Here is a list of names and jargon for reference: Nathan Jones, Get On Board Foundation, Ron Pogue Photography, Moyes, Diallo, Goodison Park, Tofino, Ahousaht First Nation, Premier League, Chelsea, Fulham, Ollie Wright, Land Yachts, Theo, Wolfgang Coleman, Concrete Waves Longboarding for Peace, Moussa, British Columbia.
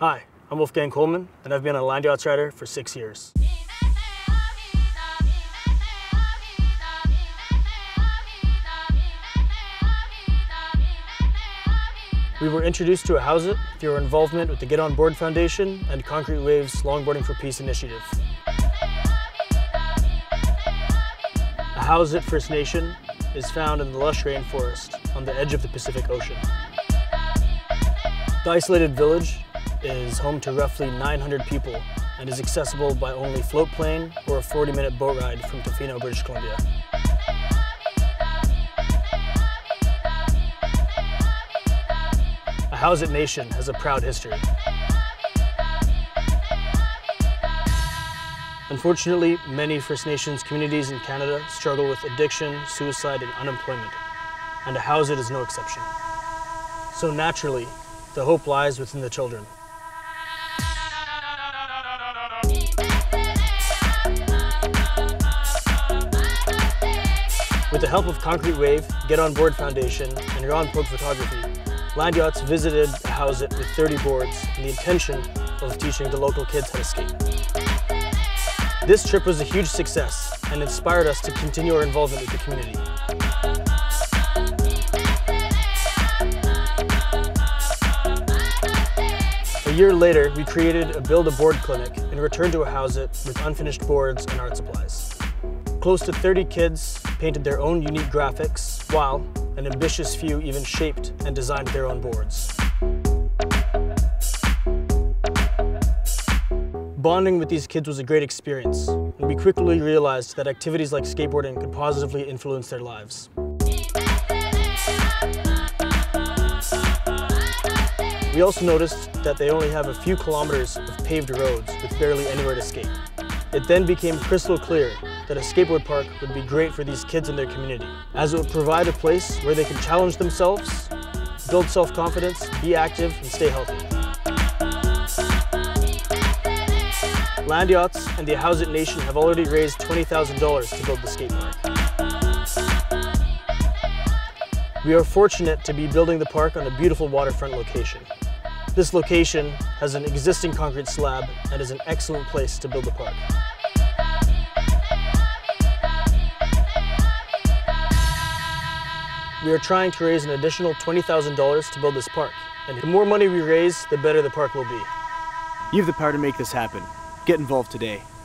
Hi, I'm Wolfgang Coleman, and I've been a Land Yachts rider for 6 years. We were introduced to Ahousaht through our involvement with the Get On Board Foundation and Concrete Waves Longboarding for Peace initiative. Ahousaht First Nation is found in the lush rainforest on the edge of the Pacific Ocean. The isolated village is home to roughly 900 people and is accessible by only float plane or a 40-minute boat ride from Tofino, British Columbia. Ahousaht Nation has a proud history. Unfortunately, many First Nations communities in Canada struggle with addiction, suicide, and unemployment, and Ahousaht is no exception. So naturally, the hope lies within the children. With the help of Concrete Wave, Get On Board Foundation, and Ron Pogue Photography, Land Yachts visited Ahousaht with 30 boards in the intention of teaching the local kids how to skate. This trip was a huge success and inspired us to continue our involvement with the community. A year later, we created a build-a-board clinic and returned to Ahousaht with unfinished boards and art supplies. Close to 30 kids painted their own unique graphics, while an ambitious few even shaped and designed their own boards. Bonding with these kids was a great experience, and we quickly realized that activities like skateboarding could positively influence their lives. We also noticed that they only have a few kilometers of paved roads with barely anywhere to skate. It then became crystal clear that a skateboard park would be great for these kids in their community, as it would provide a place where they can challenge themselves, build self-confidence, be active, and stay healthy. Land Yachts and the Ahousaht Nation have already raised $20,000 to build the skate park. We are fortunate to be building the park on a beautiful waterfront location. This location has an existing concrete slab and is an excellent place to build the park. We are trying to raise an additional $20,000 to build this park, and the more money we raise, the better the park will be. You have the power to make this happen. Get involved today.